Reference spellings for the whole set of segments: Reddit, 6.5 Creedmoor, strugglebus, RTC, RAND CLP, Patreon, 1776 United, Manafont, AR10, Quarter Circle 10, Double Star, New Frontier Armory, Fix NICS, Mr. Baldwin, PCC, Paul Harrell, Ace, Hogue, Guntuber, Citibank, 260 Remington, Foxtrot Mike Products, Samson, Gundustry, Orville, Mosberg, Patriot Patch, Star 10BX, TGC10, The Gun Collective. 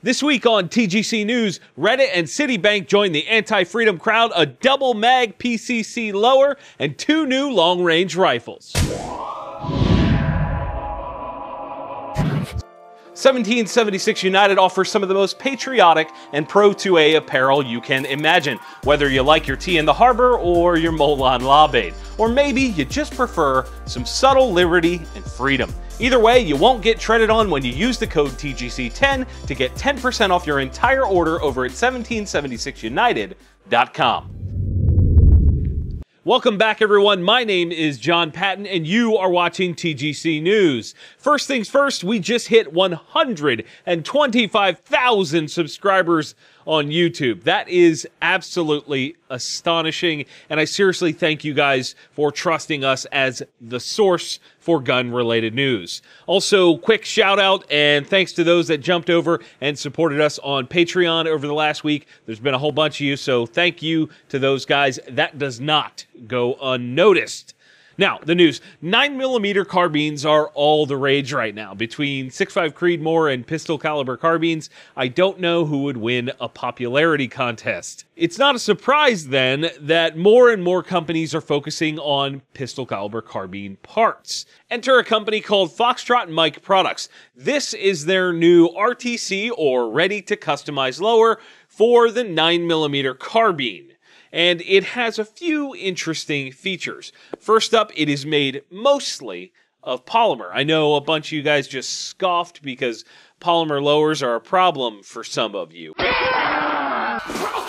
This week on TGC News, Reddit and Citibank join the anti-freedom crowd, a double mag PCC lower, and two new long-range rifles. 1776 United offers some of the most patriotic and pro-2A apparel you can imagine, whether you like your tea in the harbor or your Molan Labade, or maybe you just prefer some subtle liberty and freedom. Either way, you won't get treaded on when you use the code TGC10 to get 10% off your entire order over at 1776united.com. Welcome back, everyone. My name is John Patton, and you are watching TGC News. First things first, we just hit 125,000 subscribers on YouTube. That is absolutely astonishing, and I seriously thank you guys for trusting us as the source for gun-related news. Also, quick shout-out and thanks to those that jumped over and supported us on Patreon over the last week. There's been a whole bunch of you, so thank you to those guys. That does not go unnoticed. Now, the news. 9mm carbines are all the rage right now. Between 6.5 Creedmoor and pistol-caliber carbines, I don't know who would win a popularity contest. It's not a surprise, then, that more and more companies are focusing on pistol-caliber carbine parts. Enter a company called Foxtrot Mike Products. This is their new RTC, or ready-to-customize lower, for the 9mm carbine. And it has a few interesting features. First up, it is made mostly of polymer. I know a bunch of you guys just scoffed because polymer lowers are a problem for some of you. Oh,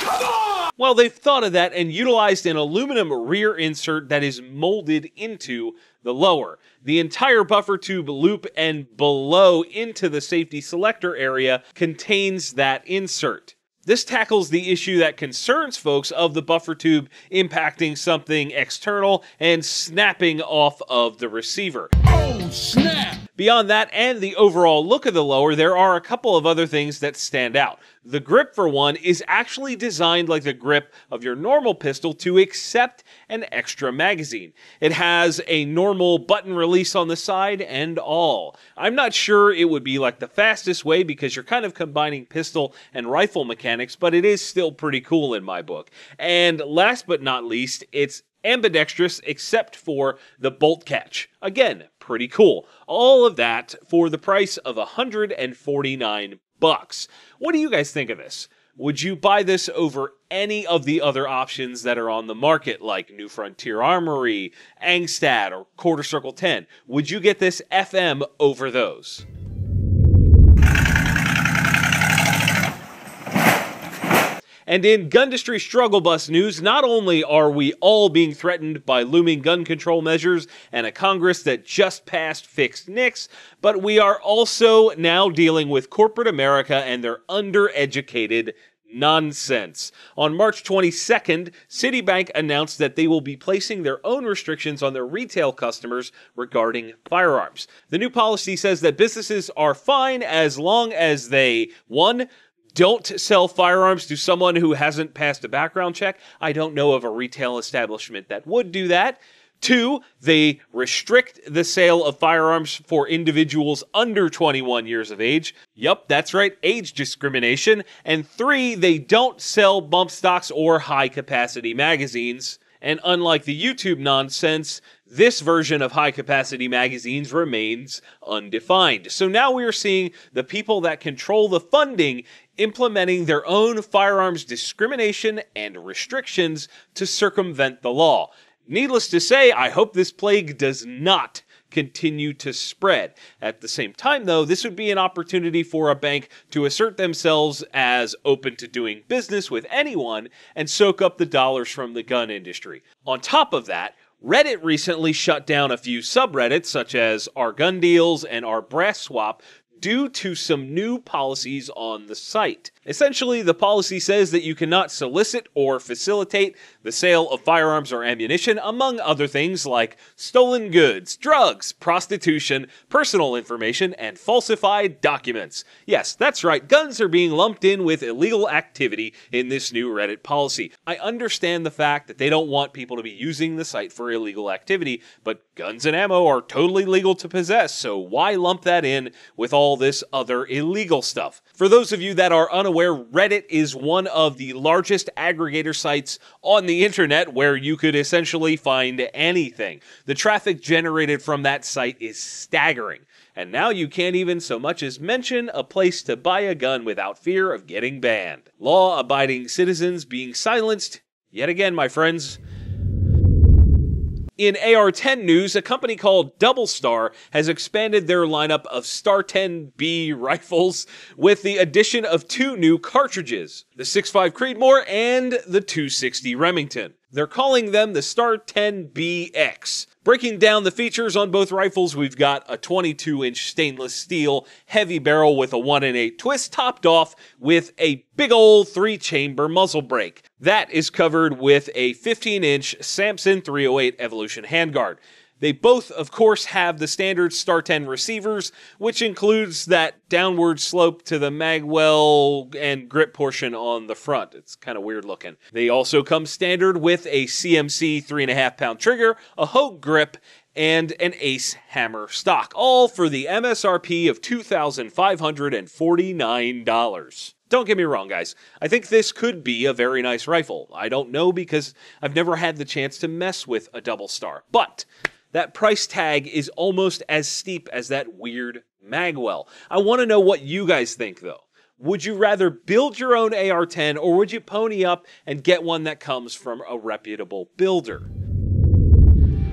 come on! Well, they've thought of that and utilized an aluminum rear insert that is molded into the lower. The entire buffer tube loop and below into the safety selector area contains that insert. This tackles the issue that concerns folks of the buffer tube impacting something external and snapping off of the receiver. Oh, snap! Beyond that and the overall look of the lower, there are a couple of other things that stand out. The grip, for one, is actually designed like the grip of your normal pistol to accept an extra magazine. It has a normal button release on the side and all. I'm not sure it would be like the fastest way because you're kind of combining pistol and rifle mechanics, but it is still pretty cool in my book. And last but not least, it's ambidextrous except for the bolt catch. Again, pretty cool. All of that for the price of $149. What do you guys think of this? Would you buy this over any of the other options that are on the market, like New Frontier Armory, Angstad, or Quarter Circle 10? Would you get this FM over those? And in Gundustry Struggle Bus news, not only are we all being threatened by looming gun control measures and a Congress that just passed fixed NICS, but we are also now dealing with corporate America and their undereducated nonsense. On March 22nd, Citibank announced that they will be placing their own restrictions on their retail customers regarding firearms. The new policy says that businesses are fine as long as they, 1. Don't sell firearms to someone who hasn't passed a background check. I don't know of a retail establishment that would do that. 2, they restrict the sale of firearms for individuals under 21 years of age. Yup, that's right, age discrimination. And 3, they don't sell bump stocks or high-capacity magazines. And unlike the YouTube nonsense, this version of high-capacity magazines remains undefined. So now we are seeing the people that control the funding implementing their own firearms discrimination and restrictions to circumvent the law. Needless to say, I hope this plague does not continue to spread. At the same time, though, this would be an opportunity for a bank to assert themselves as open to doing business with anyone and soak up the dollars from the gun industry. On top of that, Reddit recently shut down a few subreddits such as Our Gun Deals and Our Brass Swap due to some new policies on the site. Essentially, the policy says that you cannot solicit or facilitate the sale of firearms or ammunition, among other things like stolen goods, drugs, prostitution, personal information, and falsified documents. Yes, that's right, guns are being lumped in with illegal activity in this new Reddit policy. I understand the fact that they don't want people to be using the site for illegal activity, but guns and ammo are totally legal to possess, so why lump that in with all all this other illegal stuff. For those of you that are unaware, Reddit is one of the largest aggregator sites on the internet where you could essentially find anything. The traffic generated from that site is staggering. And now you can't even so much as mention a place to buy a gun without fear of getting banned. Law-abiding citizens being silenced yet again, my friends. In AR10 news, a company called Double Star has expanded their lineup of Star 10B rifles with the addition of two new cartridges, the 6.5 Creedmoor and the 260 Remington. They're calling them the Star 10BX. Breaking down the features on both rifles, we've got a 22-inch stainless steel heavy barrel with a 1-in-8 twist, topped off with a big old 3-chamber muzzle brake. That is covered with a 15-inch Samson 308 Evolution handguard. They both, of course, have the standard Star 10 receivers, which includes that downward slope to the magwell and grip portion on the front. It's kind of weird looking. They also come standard with a CMC 3.5-pound trigger, a Hogue grip, and an Ace hammer stock, all for the MSRP of $2,549. Don't get me wrong, guys. I think this could be a very nice rifle. I don't know because I've never had the chance to mess with a Double Star. But that price tag is almost as steep as that weird magwell. I want to know what you guys think, though. Would you rather build your own AR-10, or would you pony up and get one that comes from a reputable builder?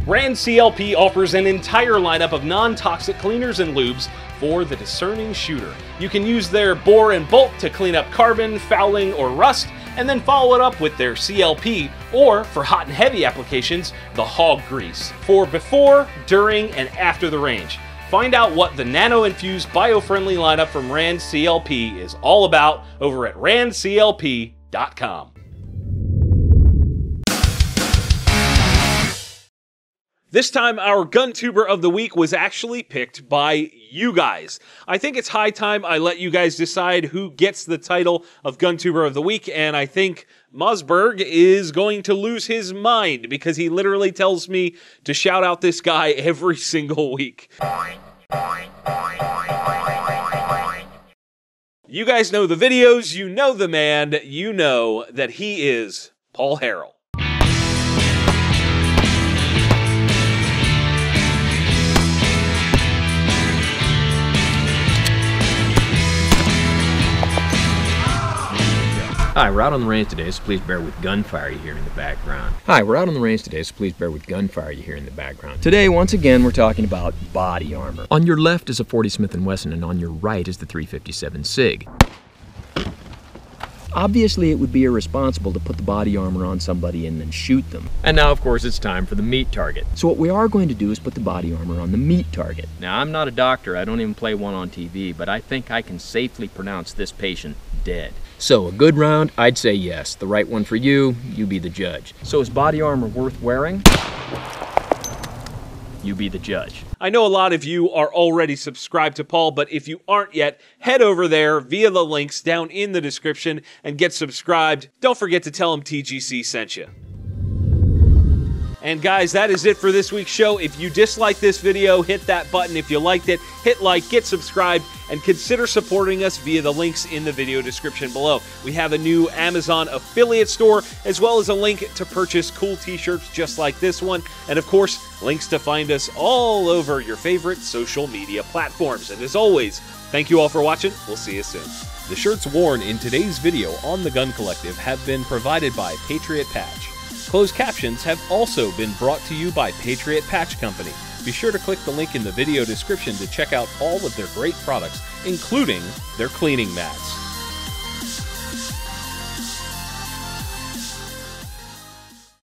RAND CLP offers an entire lineup of non-toxic cleaners and lubes for the discerning shooter. You can use their bore and bolt to clean up carbon, fouling, or rust, and then follow it up with their CLP, or for hot and heavy applications, the Hogue grease, for before, during, and after the range. Find out what the nano-infused, bio-friendly lineup from RAND CLP is all about over at randclp.com. This time, our GunTuber of the week was actually picked by you guys. I think it's high time I let you guys decide who gets the title of GunTuber of the week, and I think Mosberg is going to lose his mind because he literally tells me to shout out this guy every single week. You guys know the videos, you know the man, you know that he is Paul Harrell. Hi, we're out on the range today, so please bear with gunfire you hear in the background. Hi, we're out on the range today, so please bear with gunfire you hear in the background. Today, once again, we're talking about body armor. On your left is a .40 Smith & Wesson, and on your right is the .357 SIG. Obviously, it would be irresponsible to put the body armor on somebody and then shoot them. And now, of course, it's time for the meat target. So what we are going to do is put the body armor on the meat target. Now, I'm not a doctor. I don't even play one on TV, but I think I can safely pronounce this patient dead. So a good round, I'd say yes. The right one for you, you be the judge. So is body armor worth wearing? You be the judge. I know a lot of you are already subscribed to Paul, but if you aren't yet, head over there via the links down in the description and get subscribed. Don't forget to tell him TGC sent you. And guys, that is it for this week's show. If you disliked this video, hit that button. If you liked it, hit like, get subscribed, and consider supporting us via the links in the video description below. We have a new Amazon affiliate store, as well as a link to purchase cool t-shirts just like this one. And of course, links to find us all over your favorite social media platforms. And as always, thank you all for watching. We'll see you soon. The shirts worn in today's video on The Gun Collective have been provided by Patriot Patch. Closed captions have also been brought to you by Patriot Patch Company. Be sure to click the link in the video description to check out all of their great products, including their cleaning mats.